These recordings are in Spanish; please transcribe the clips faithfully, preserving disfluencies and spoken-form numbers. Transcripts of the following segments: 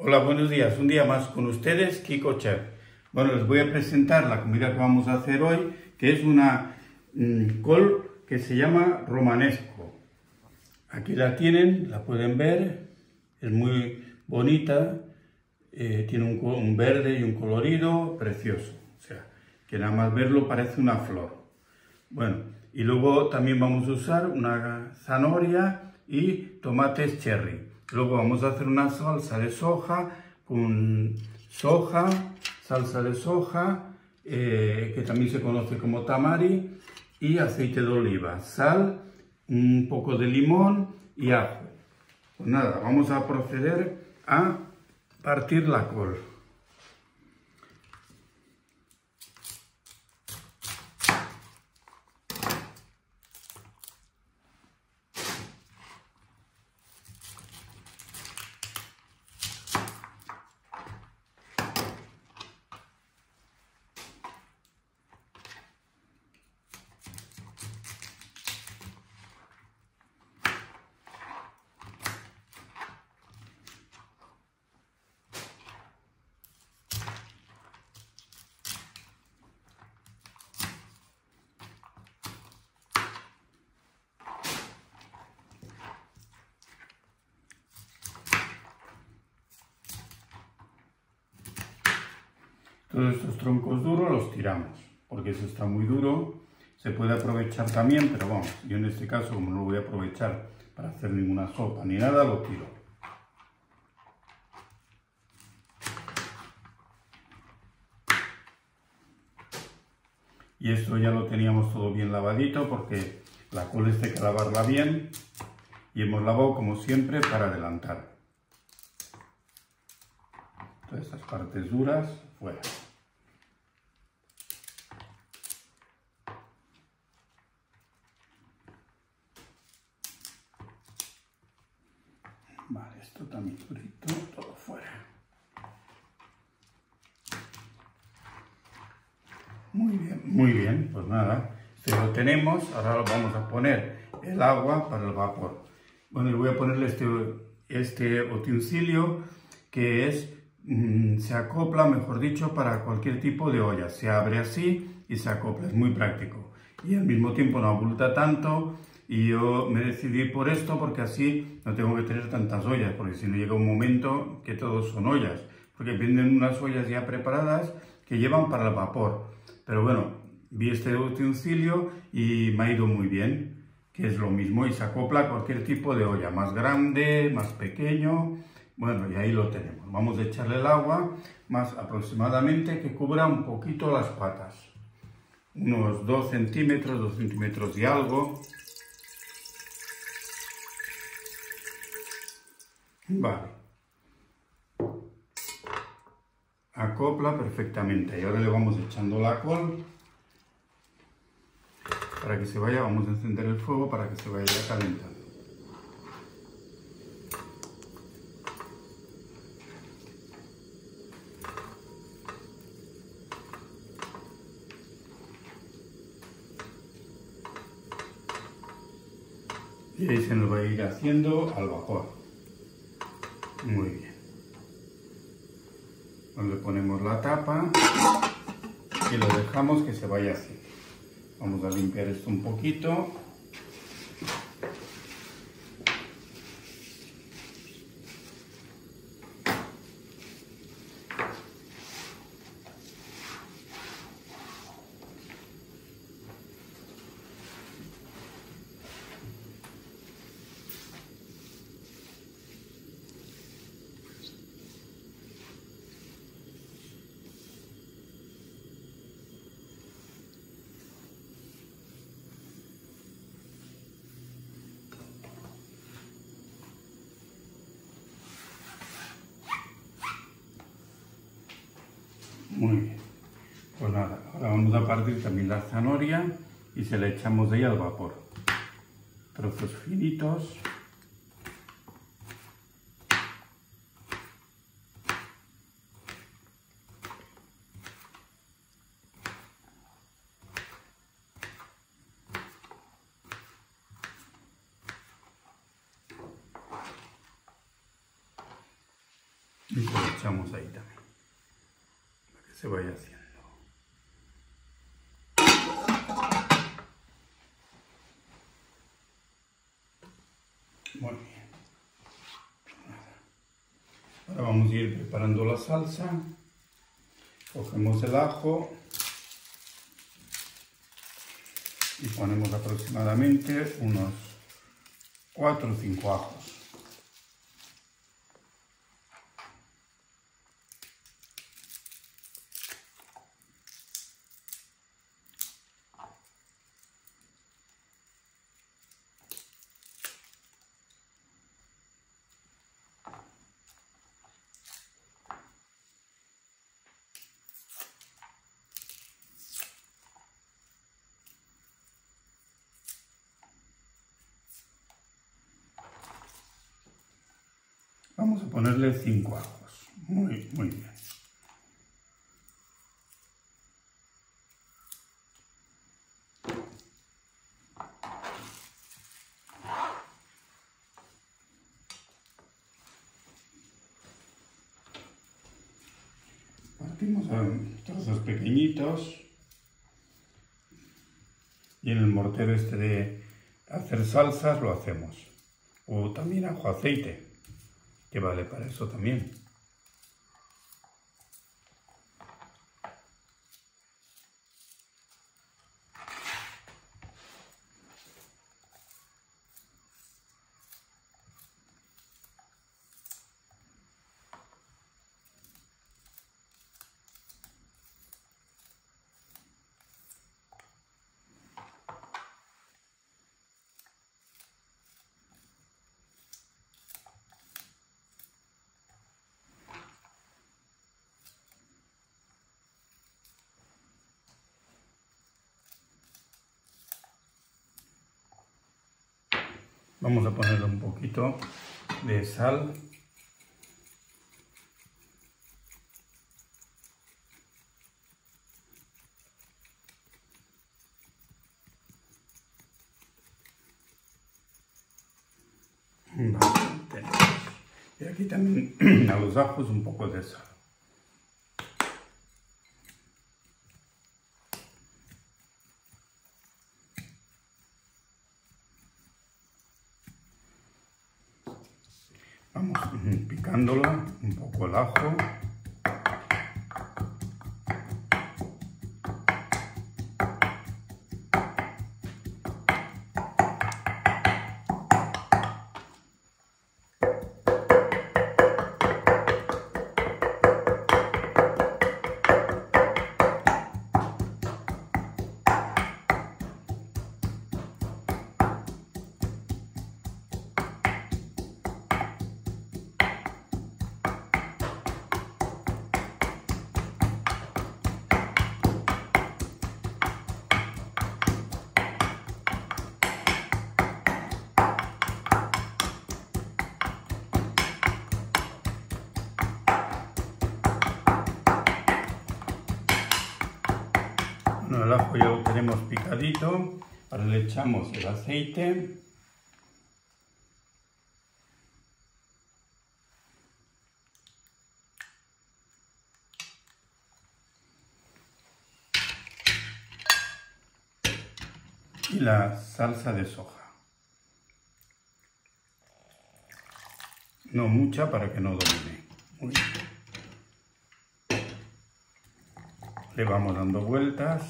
Hola, buenos días. Un día más con ustedes, Kiko Chef. Bueno, les voy a presentar la comida que vamos a hacer hoy, que es una mmm, col que se llama Romanesco. Aquí la tienen, la pueden ver, es muy bonita, eh, tiene un, un verde y un colorido precioso, o sea, que nada más verlo parece una flor. Bueno, y luego también vamos a usar una zanahoria y tomates cherry. Luego vamos a hacer una salsa de soja, con soja, salsa de soja, eh, que también se conoce como tamari, y aceite de oliva, sal, un poco de limón y ajo. Pues nada, vamos a proceder a partir la col. Todos estos troncos duros los tiramos, porque eso está muy duro, se puede aprovechar también, pero vamos, yo en este caso como no lo voy a aprovechar para hacer ninguna sopa ni nada, lo tiro. Y esto ya lo teníamos todo bien lavadito, porque la col hay que lavarla bien, y hemos lavado como siempre para adelantar. Todas estas partes duras, fuera. Vale, esto también durito, todo fuera. Muy bien, muy bien, pues nada, este lo tenemos, ahora lo vamos a poner el agua para el vapor. Bueno, le voy a ponerle este, este utensilio que es... se acopla, mejor dicho, para cualquier tipo de olla. Se abre así y se acopla, es muy práctico. Y al mismo tiempo no abulta tanto, y yo me decidí por esto porque así no tengo que tener tantas ollas, porque si no llega un momento que todos son ollas, porque venden unas ollas ya preparadas que llevan para el vapor. Pero bueno, vi este utensilio y me ha ido muy bien, que es lo mismo y se acopla a cualquier tipo de olla, más grande, más pequeño. Bueno, y ahí lo tenemos. Vamos a echarle el agua, más aproximadamente que cubra un poquito las patas. Unos dos centímetros, dos centímetros y algo. Vale. Acopla perfectamente. Y ahora le vamos echando la col. Para que se vaya, vamos a encender el fuego para que se vaya calentando. Y ahí se nos va a ir haciendo al vapor. Muy bien. Le ponemos la tapa y lo dejamos que se vaya así. Vamos a limpiar esto un poquito. Muy bien, pues nada, ahora vamos a partir también la zanahoria y se la echamos de ahí al vapor. Trozos finitos. y lo echamos ahí también, para que se vaya haciendo. Muy bien. Ahora vamos a ir preparando la salsa. Cogemos el ajo y ponemos aproximadamente unos cuatro o cinco ajos. Vamos a ponerle cinco ajos. Muy, muy bien. Partimos en trozos pequeñitos. Y en el mortero este de hacer salsas lo hacemos. O también ajo aceite, que vale para eso también. Vamos a ponerle un poquito de sal. Bastante. Y aquí también a los ajos un poco de sal. Vamos picándola un poco el ajo. El ajo ya lo tenemos picadito, ahora le echamos el aceite y la salsa de soja. No mucha para que no domine. Muy bien. Le vamos dando vueltas.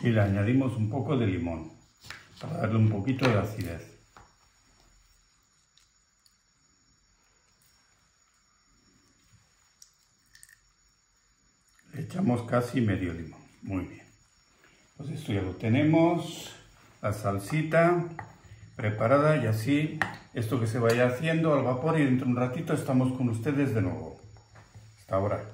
Y le añadimos un poco de limón, para darle un poquito de acidez. Le echamos casi medio limón. Muy bien. Pues esto ya lo tenemos. La salsita preparada, y así esto que se vaya haciendo al vapor, y dentro de un ratito estamos con ustedes de nuevo. Hasta ahora.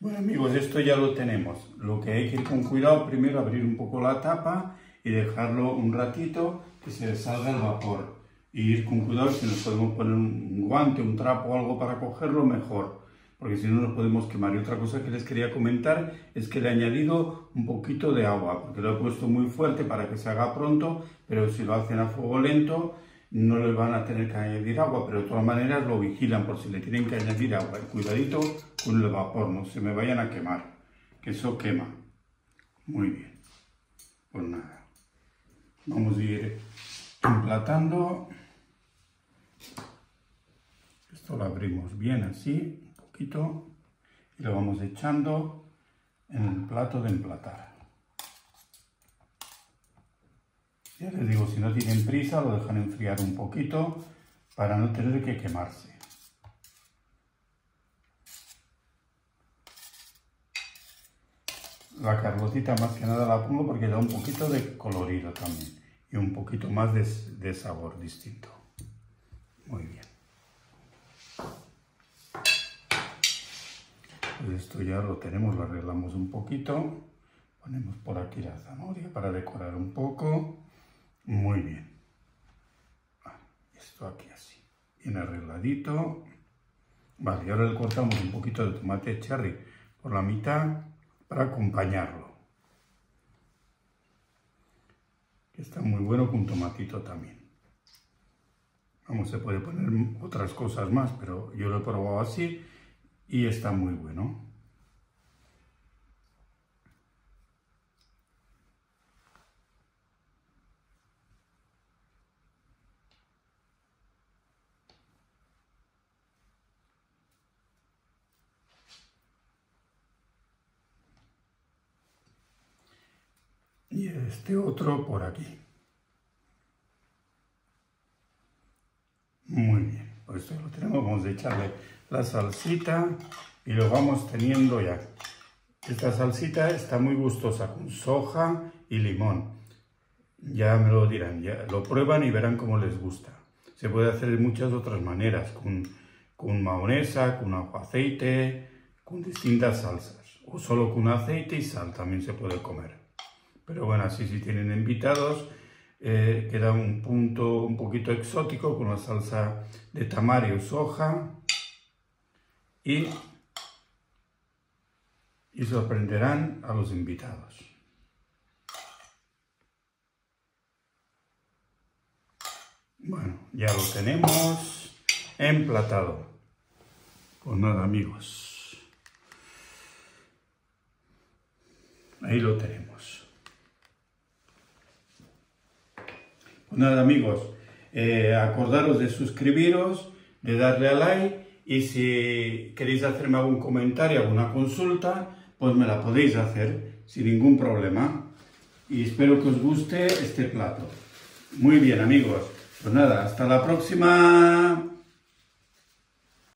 Bueno amigos, esto ya lo tenemos. Lo que hay que ir con cuidado, primero abrir un poco la tapa y dejarlo un ratito que se salga el vapor. Y ir con cuidado, si nos podemos poner un guante, un trapo o algo para cogerlo, mejor. porque si no nos podemos quemar. Y otra cosa que les quería comentar es que le he añadido un poquito de agua, porque lo he puesto muy fuerte para que se haga pronto, pero si lo hacen a fuego lento no les van a tener que añadir agua, pero de todas maneras lo vigilan por si le tienen que añadir agua. Y cuidadito con el vapor, no se me vayan a quemar, que eso quema. Muy bien, pues nada, vamos a ir emplatando. Esto lo abrimos bien así, un poquito, y lo vamos echando en el plato de emplatar. Ya les digo, si no tienen prisa, lo dejan enfriar un poquito para no tener que quemarse. La carbotita más que nada la pongo porque da un poquito de colorido también y un poquito más de, de sabor distinto. Muy bien. Pues esto ya lo tenemos, lo arreglamos un poquito. Ponemos por aquí la zanahoria para decorar un poco. Muy bien. Vale, esto aquí así, bien arregladito. Vale, y ahora le cortamos un poquito de tomate cherry por la mitad para acompañarlo. Que está muy bueno con tomatito también. Vamos, se puede poner otras cosas más, pero yo lo he probado así y está muy bueno. Y este otro por aquí. Muy bien, pues esto lo tenemos, vamos a echarle la salsita y lo vamos teniendo ya. Esta salsita está muy gustosa con soja y limón. Ya me lo dirán, ya lo prueban y verán cómo les gusta. Se puede hacer de muchas otras maneras, con, con mayonesa, con aguaceite, con distintas salsas. O solo con aceite y sal también se puede comer. Pero bueno, así si tienen invitados, eh, queda un punto un poquito exótico con la salsa de tamari o soja. Y, y sorprenderán a los invitados. Bueno, ya lo tenemos emplatado. Pues nada, amigos. Ahí lo tenemos. Nada, amigos, eh, acordaros de suscribiros, de darle a like, y si queréis hacerme algún comentario, alguna consulta, pues me la podéis hacer sin ningún problema. Y espero que os guste este plato. Muy bien, amigos, pues nada, hasta la próxima.